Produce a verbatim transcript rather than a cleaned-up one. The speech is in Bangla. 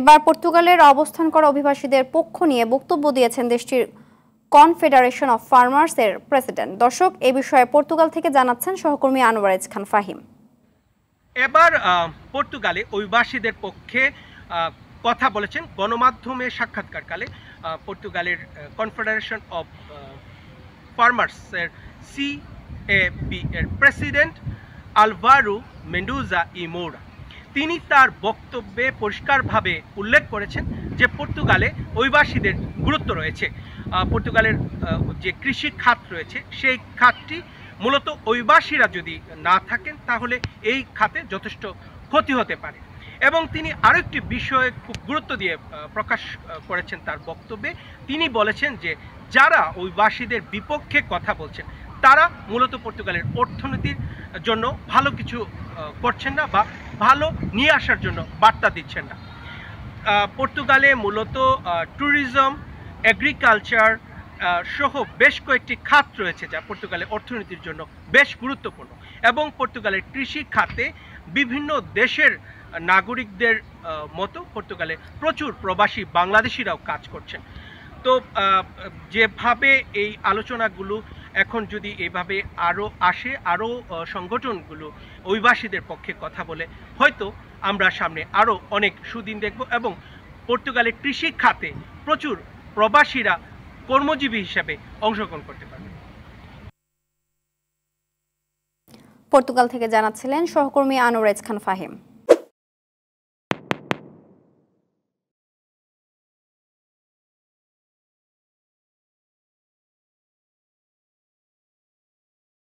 এবার পর্তুগালের অবস্থান করা অভিবাসীদের পক্ষ নিয়ে বক্তব্য দিয়েছেন দেশটির কনফেডারেশন অফ ফার্মার্স এর প্রেসিডেন্ট। দর্শক, এই বিষয়ে পর্তুগাল থেকে জানাচ্ছেন সহকর্মী আনোয়ারেজ খান ফাহিম। এবার পর্তুগালে অভিবাসীদের পক্ষে কথা বলেছেন গণমাধ্যমে সাক্ষাৎকারকালে পর্তুগালের কনফেডারেশন অফ ফার্মার্স এর সি এ বি এর president Alvaro Mendonca e Moura. তিনি তার বক্তব্যে পরিষ্কারভাবে উল্লেখ করেছেন যে পর্তুগালে অভিবাসীদের গুরুত্ব রয়েছে। পর্তুগালের যে কৃষি খাত রয়েছে সেই খাতটি মূলত অভিবাসীরা যদি না থাকেন তাহলে এই খাতে যথেষ্ট ক্ষতি হতে পারে। এবং তিনি আরেকটি বিষয়ে খুব গুরুত্ব দিয়ে প্রকাশ করেছেন তার বক্তব্যে। তিনি বলেছেন যে যারা অভিবাসীদের বিপক্ষে কথা বলছেন তারা মূলত পর্তুগালের অর্থনীতির জন্য ভালো কিছু করছেন না বা ভালো নিয়ে আসার জন্য বার্তা দিচ্ছেন না। পর্তুগালে মূলত ট্যুরিজম, এগ্রিকালচার সহ বেশ কয়েকটি খাত রয়েছে যা পর্তুগালের অর্থনীতির জন্য বেশ গুরুত্বপূর্ণ, এবং পর্তুগালের কৃষি খাতে বিভিন্ন দেশের নাগরিকদের মতো পর্তুগালে প্রচুর প্রবাসী বাংলাদেশিরাও কাজ করছেন। তো যেভাবে এই আলোচনাগুলো এখন যদি এভাবে আরও আসে, আরও সংগঠনগুলো অভিবাসীদের পক্ষে কথা বলে, হয়তো আমরা সামনে আরও অনেক সুদিন দেখব এবং পর্তুগালের কৃষি খাতে প্রচুর প্রবাসীরা কর্মজীবী হিসেবে অংশগ্রহণ করতে পারবে। পর্তুগাল থেকে জানাচ্ছিলেন সহকর্মী আনোয়ারেজ খান ফাহিম।